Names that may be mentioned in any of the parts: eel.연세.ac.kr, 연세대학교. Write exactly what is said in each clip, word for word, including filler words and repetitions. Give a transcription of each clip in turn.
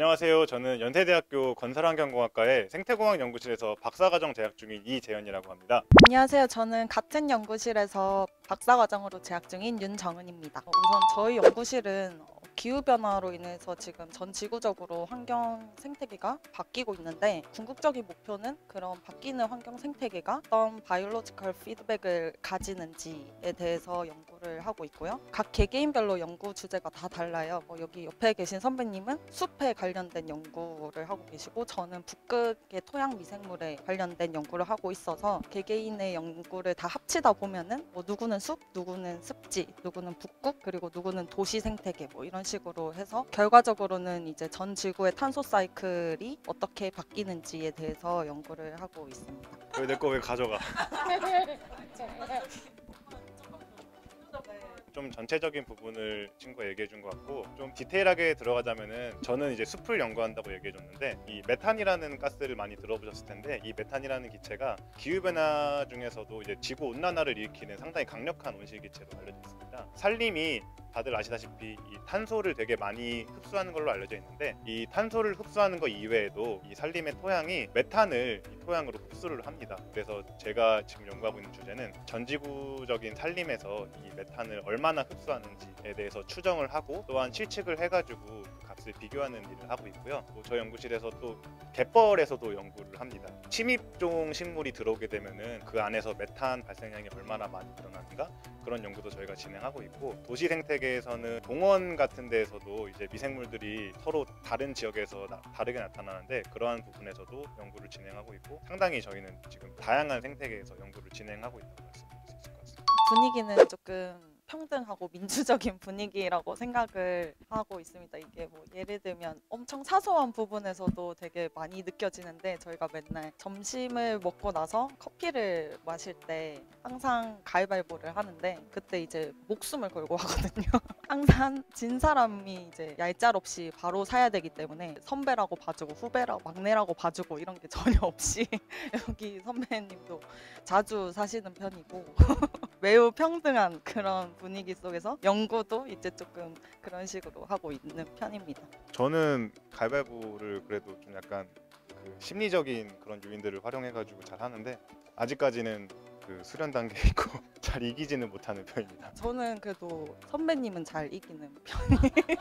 안녕하세요. 저는 연세대학교 건설환경공학과의 생태공학 연구실에서 박사과정 재학 중인 이재현이라고 합니다. 안녕하세요. 저는 같은 연구실에서 박사과정으로 재학 중인 윤정은입니다. 우선 저희 연구실은 기후변화로 인해서 지금 전 지구적으로 환경 생태계가 바뀌고 있는데, 궁극적인 목표는 그런 바뀌는 환경 생태계가 어떤 바이올로지컬 피드백을 가지는지에 대해서 연구를 하고 있고요. 각 개개인별로 연구 주제가 다 달라요. 뭐 여기 옆에 계신 선배님은 숲에 관련된 연구를 하고 계시고, 저는 북극의 토양 미생물에 관련된 연구를 하고 있어서 개개인의 연구를 다 합치다 보면은 뭐 누구는 숲, 누구는 습지, 누구는 북극, 그리고 누구는 도시 생태계, 뭐 이런 식으로 해서 결과적으로는 이제 전 지구의 탄소 사이클이 어떻게 바뀌는지에 대해서 연구를 하고 있습니다. 왜 내 거 왜 가져가? 좀 전체적인 부분을 친구가 얘기해 준 것 같고, 좀 디테일하게 들어가자면은 저는 이제 숲을 연구한다고 얘기해 줬는데, 이 메탄이라는 가스를 많이 들어보셨을 텐데, 이 메탄이라는 기체가 기후변화 중에서도 이제 지구 온난화를 일으키는 상당히 강력한 온실기체로 알려져 있습니다. 산림이 다들 아시다시피 이 탄소를 되게 많이 흡수하는 걸로 알려져 있는데, 이 탄소를 흡수하는 것 이외에도 이 산림의 토양이 메탄을 이 토양으로 흡수를 합니다. 그래서 제가 지금 연구하고 있는 주제는 전지구적인 산림에서 이 메탄을 얼마나 흡수하는지에 대해서 추정을 하고, 또한 실측을 해가지고 그 값을 비교하는 일을 하고 있고요. 또 저희 연구실에서 또 갯벌에서도 연구를 합니다. 침입종 식물이 들어오게 되면은 그 안에서 메탄 발생량이 얼마나 많이 늘어나는가, 그런 연구도 저희가 진행하고 있고, 도시 생태계에서는 동원 같은 데에서도 이제 미생물들이 서로 다른 지역에서 나, 다르게 나타나는데, 그러한 부분에서도 연구를 진행하고 있고, 상당히 저희는 지금 다양한 생태계에서 연구를 진행하고 있다고 말씀드릴 수 있을 것 같습니다. 분위기는 조금 평등하고 민주적인 분위기라고 생각을 하고 있습니다. 이게 뭐 예를 들면 엄청 사소한 부분에서도 되게 많이 느껴지는데, 저희가 맨날 점심을 먹고 나서 커피를 마실 때 항상 가위바위보를 하는데, 그때 이제 목숨을 걸고 하거든요. 항상 진 사람이 이제 얄짤 없이 바로 사야 되기 때문에 선배라고 봐주고 후배라고 막내라고 봐주고 이런 게 전혀 없이 여기 선배님도 자주 사시는 편이고 매우 평등한 그런 분위기 속에서 연구도 이제 조금 그런 식으로 하고 있는 편입니다. 저는 가위바위보를 그래도 좀 약간 그 심리적인 그런 요인들을 활용해가지고 잘 하는데, 아직까지는 그 수련 단계에 있고 잘 이기지는 못하는 편입니다. 저는 그래도 선배님은 잘 이기는 편이에요.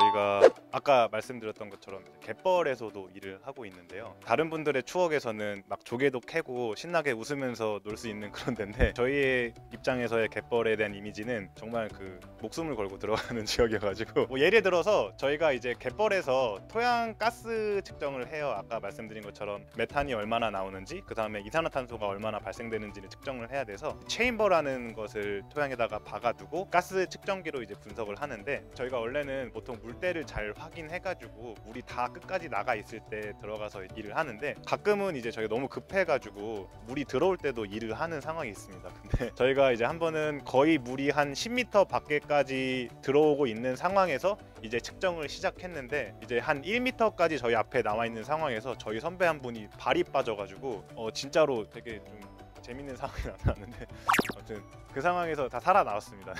저희가 아까 말씀드렸던 것처럼 갯벌에서도 일을 하고 있는데요. 다른 분들의 추억에서는 막 조개도 캐고 신나게 웃으면서 놀 수 있는 그런 데인데, 저희의 입장에서의 갯벌에 대한 이미지는 정말 그 목숨을 걸고 들어가는 지역이어가지고, 뭐 예를 들어서 저희가 이제 갯벌에서 토양가스 측정을 해요. 아까 말씀드린 것처럼 메탄이 얼마나 나오는지, 그 다음에 이산화탄소가 얼마나 발생되는지를 측정을 해야 돼서 체인버라는 것을 토양에다가 박아두고 가스 측정기로 이제 분석을 하는데, 저희가 원래는 보통 물때를 잘 확인해가지고 물이 다 끝까지 나가 있을 때 들어가서 일을 하는데, 가끔은 이제 저희가 너무 급해가지고 물이 들어올 때도 일을 하는 상황이 있습니다. 근데 저희가 이제 한 번은 거의 물이 한 십 미터 밖에까지 들어오고 있는 상황에서 이제 측정을 시작했는데, 이제 한 일 미터까지 저희 앞에 나와 있는 상황에서 저희 선배 한 분이 발이 빠져가지고 어 진짜로 되게 좀 재밌는 상황이 나타났는데, 아무튼 그 상황에서 다 살아나왔습니다.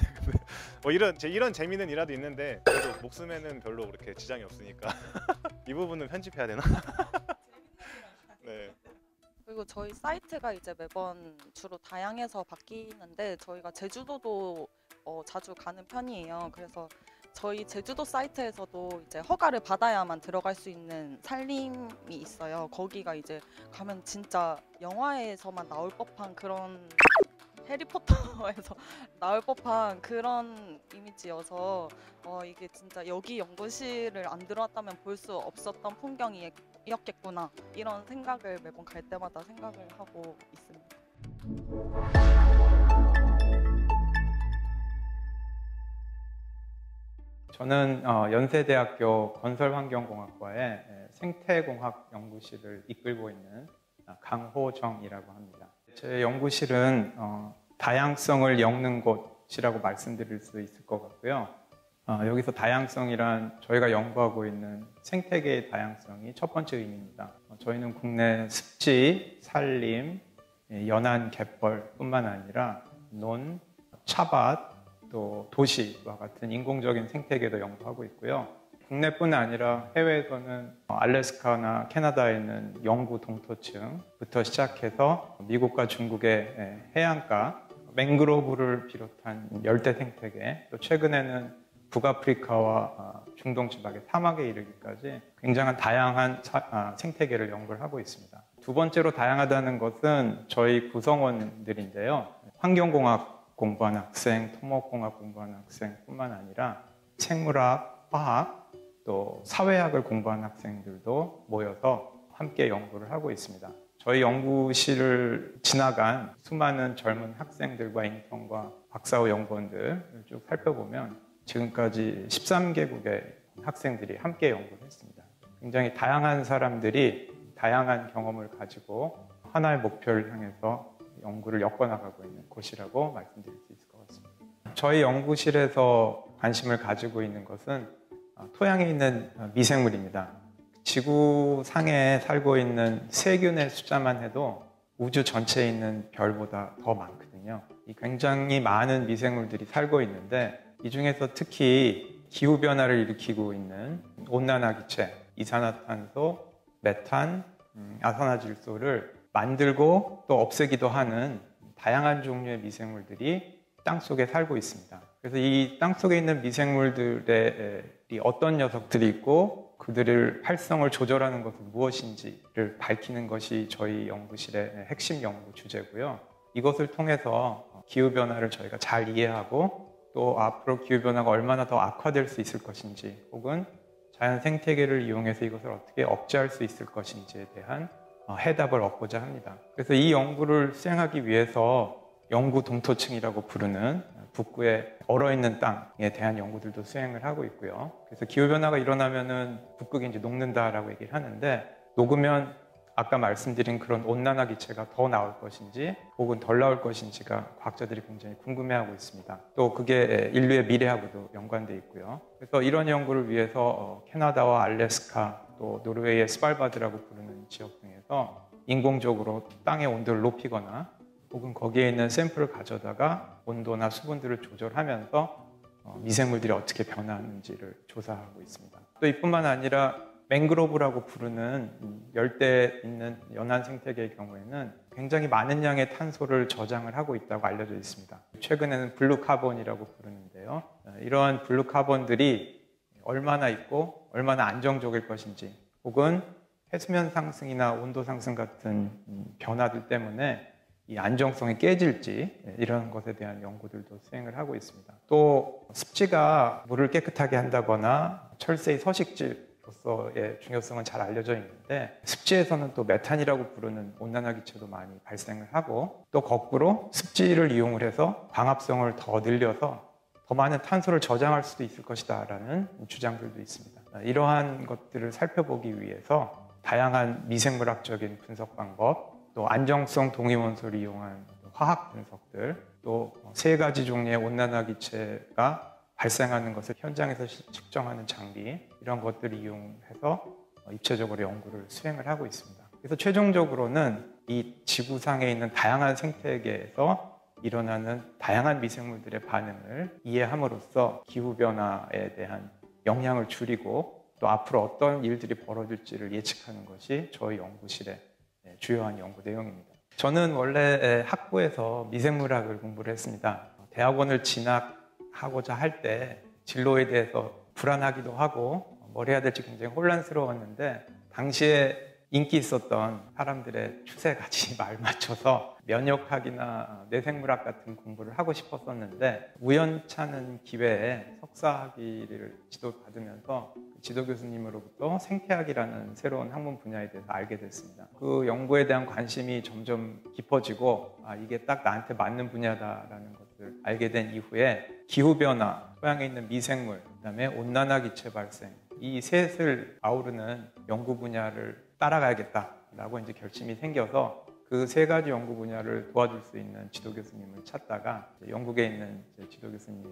뭐 이런 제 이런 재미는 이라도 있는데, 그래도 목숨에는 별로 그렇게 지장이 없으니까 이 부분은 편집해야 되나? 네. 그리고 저희 사이트가 이제 매번 주로 다양해서 바뀌는데, 저희가 제주도도 어, 자주 가는 편이에요. 그래서 저희 제주도 사이트에서도 이제 허가를 받아야만 들어갈 수 있는 산림이 있어요. 거기가 이제 가면 진짜 영화에서만 나올 법한 그런, 해리포터에서 나올 법한 그런 이미지여서 어 이게 진짜 여기 연구실을 안 들어왔다면 볼 수 없었던 풍경이었겠구나, 이런 생각을 매번 갈 때마다 생각을 하고 있습니다. 저는 연세대학교 건설환경공학과의 생태공학 연구실을 이끌고 있는 강호정이라고 합니다. 제 연구실은 다양성을 엮는 곳이라고 말씀드릴 수 있을 것 같고요. 여기서 다양성이란 저희가 연구하고 있는 생태계의 다양성이 첫 번째 의미입니다. 저희는 국내 습지, 산림, 연안 갯벌뿐만 아니라 논, 차밭, 또 도시와 같은 인공적인 생태계도 연구하고 있고요. 국내뿐 아니라 해외에서는 알래스카나 캐나다에 있는 영구 동토층부터 시작해서 미국과 중국의 해안가, 맹그로브를 비롯한 열대 생태계, 또 최근에는 북아프리카와 중동 지방의 사막에 이르기까지 굉장한 다양한 생태계를 연구를 하고 있습니다. 두 번째로 다양하다는 것은 저희 구성원들인데요. 환경공학 공부하는 학생, 토목공학 공부하는 학생뿐만 아니라 생물학, 화학, 또 사회학을 공부하는 학생들도 모여서 함께 연구를 하고 있습니다. 저희 연구실을 지나간 수많은 젊은 학생들과 인턴과 박사후 연구원들을 쭉 살펴보면 지금까지 십삼 개국의 학생들이 함께 연구를 했습니다. 굉장히 다양한 사람들이 다양한 경험을 가지고 하나의 목표를 향해서 연구를 엮어나가고 있는 곳이라고 말씀드릴 수 있을 것 같습니다. 저희 연구실에서 관심을 가지고 있는 것은 토양에 있는 미생물입니다. 지구상에 살고 있는 세균의 숫자만 해도 우주 전체에 있는 별보다 더 많거든요. 굉장히 많은 미생물들이 살고 있는데 이 중에서 특히 기후변화를 일으키고 있는 온난화기체, 이산화탄소, 메탄, 아산화질소를 만들고 또 없애기도 하는 다양한 종류의 미생물들이 땅속에 살고 있습니다. 그래서 이 땅속에 있는 미생물들이 어떤 녀석들이 있고 그들의 활성을 조절하는 것은 무엇인지를 밝히는 것이 저희 연구실의 핵심 연구 주제고요. 이것을 통해서 기후변화를 저희가 잘 이해하고 또 앞으로 기후변화가 얼마나 더 악화될 수 있을 것인지 혹은 자연 생태계를 이용해서 이것을 어떻게 억제할 수 있을 것인지에 대한 해답을 얻고자 합니다. 그래서 이 연구를 수행하기 위해서 영구 동토층이라고 부르는 북극의 얼어있는 땅에 대한 연구들도 수행을 하고 있고요. 그래서 기후변화가 일어나면은 북극이 이제 녹는다라고 얘기를 하는데 녹으면 아까 말씀드린 그런 온난화 기체가 더 나올 것인지 혹은 덜 나올 것인지가 과학자들이 굉장히 궁금해하고 있습니다. 또 그게 인류의 미래하고도 연관되어 있고요. 그래서 이런 연구를 위해서 캐나다와 알래스카 또 노르웨이의 스발바드라고 부르는 지역 등에서 인공적으로 땅의 온도를 높이거나 혹은 거기에 있는 샘플을 가져다가 온도나 수분들을 조절하면서 미생물들이 어떻게 변화하는지를 조사하고 있습니다. 또 이뿐만 아니라 맹그로브라고 부르는 열대에 있는 연안 생태계의 경우에는 굉장히 많은 양의 탄소를 저장을 하고 있다고 알려져 있습니다. 최근에는 블루카본이라고 부르는데요. 이러한 블루카본들이 얼마나 있고 얼마나 안정적일 것인지 혹은 해수면 상승이나 온도 상승 같은 변화들 때문에 이 안정성이 깨질지 이런 것에 대한 연구들도 수행을 하고 있습니다. 또 습지가 물을 깨끗하게 한다거나 철새의 서식지 로서의 중요성은 잘 알려져 있는데 습지에서는 또 메탄이라고 부르는 온난화 기체도 많이 발생을 하고 또 거꾸로 습지를 이용을 해서 광합성을 더 늘려서 더 많은 탄소를 저장할 수도 있을 것이다 라는 주장들도 있습니다. 이러한 것들을 살펴보기 위해서 다양한 미생물학적인 분석 방법 또 안정성 동위원소를 이용한 화학 분석들 또 세 가지 종류의 온난화 기체가 발생하는 것을 현장에서 측정하는 장비 이런 것들을 이용해서 입체적으로 연구를 수행을 하고 있습니다. 그래서 최종적으로는 이 지구상에 있는 다양한 생태계에서 일어나는 다양한 미생물들의 반응을 이해함으로써 기후변화에 대한 영향을 줄이고 또 앞으로 어떤 일들이 벌어질지를 예측하는 것이 저희 연구실의 주요한 연구 내용입니다. 저는 원래 학부에서 미생물학을 공부를 했습니다. 대학원을 진학 하고자 할 때 진로에 대해서 불안하기도 하고 뭘 해야 될지 굉장히 혼란스러웠는데 당시에 인기 있었던 사람들의 추세같이 말 맞춰서 면역학이나 내생물학 같은 공부를 하고 싶었었는데 우연찮은 기회에 석사학위를 지도받으면서 지도교수님으로부터 생태학이라는 새로운 학문 분야에 대해서 알게 됐습니다. 그 연구에 대한 관심이 점점 깊어지고 아 이게 딱 나한테 맞는 분야다라는 것을 알게 된 이후에 기후변화, 토양에 있는 미생물, 그다음에 온난화 기체 발생 이 셋을 아우르는 연구 분야를 따라가야겠다라고 이제 결심이 생겨서 그 세 가지 연구 분야를 도와줄 수 있는 지도교수님을 찾다가 영국에 있는 지도교수님을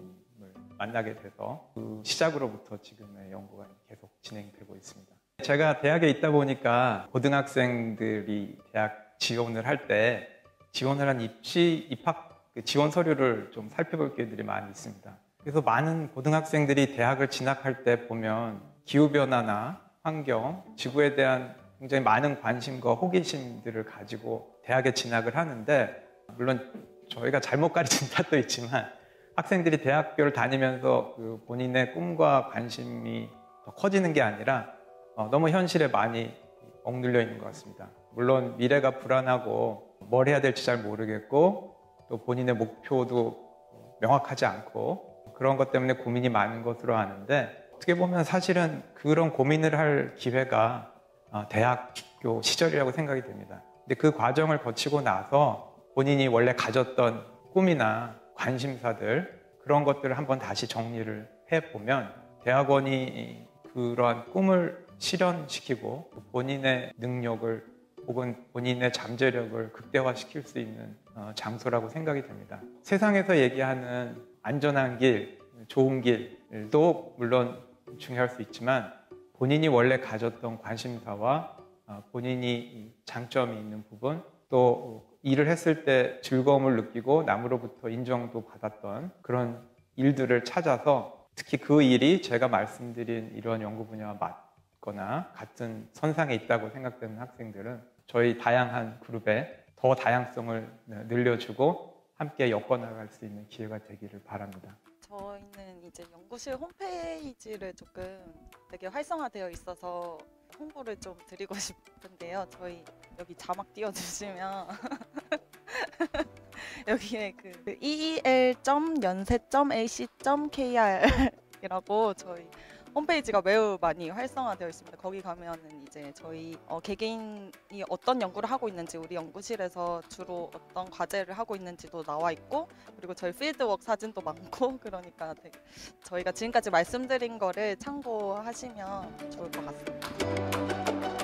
만나게 돼서 그 시작으로부터 지금의 연구가 계속 진행되고 있습니다. 제가 대학에 있다 보니까 고등학생들이 대학 지원을 할 때 지원을 한 입시, 입학 지원 서류를 좀 살펴볼 기회들이 많이 있습니다. 그래서 많은 고등학생들이 대학을 진학할 때 보면 기후변화나 환경, 지구에 대한 굉장히 많은 관심과 호기심들을 가지고 대학에 진학을 하는데, 물론 저희가 잘못 가르친 탓도 있지만 학생들이 대학교를 다니면서 그 본인의 꿈과 관심이 더 커지는 게 아니라 어, 너무 현실에 많이 억눌려 있는 것 같습니다. 물론 미래가 불안하고 뭘 해야 될지 잘 모르겠고 또 본인의 목표도 명확하지 않고 그런 것 때문에 고민이 많은 것으로 아는데, 어떻게 보면 사실은 그런 고민을 할 기회가 어, 대학교 시절이라고 생각이 됩니다. 근데 그 과정을 거치고 나서 본인이 원래 가졌던 꿈이나 관심사들, 그런 것들을 한번 다시 정리를 해보면 대학원이 그러한 꿈을 실현시키고 본인의 능력을 혹은 본인의 잠재력을 극대화시킬 수 있는 장소라고 생각이 됩니다. 세상에서 얘기하는 안전한 길, 좋은 길도 물론 중요할 수 있지만 본인이 원래 가졌던 관심사와 본인이 장점이 있는 부분, 또 일을 했을 때 즐거움을 느끼고 남으로부터 인정도 받았던 그런 일들을 찾아서, 특히 그 일이 제가 말씀드린 이런 연구 분야와 맞거나 같은 선상에 있다고 생각되는 학생들은 저희 다양한 그룹에 더 다양성을 늘려주고 함께 엮어나갈 수 있는 기회가 되기를 바랍니다. 저희는 이제 연구실 홈페이지를 조금 되게 활성화되어 있어서 홍보를 좀 드리고 싶은데요. 저희 여기 자막 띄워주시면 여기에 그 이 이 엘 점 연세 점 에이 씨 점 케이 알 이라고 저희 홈페이지가 매우 많이 활성화되어 있습니다. 거기 가면은 이제 저희 어, 개개인이 어떤 연구를 하고 있는지, 우리 연구실에서 주로 어떤 과제를 하고 있는지도 나와 있고, 그리고 저희 필드워크 사진도 많고, 그러니까 되게 저희가 지금까지 말씀드린 거를 참고하시면 좋을 것 같습니다.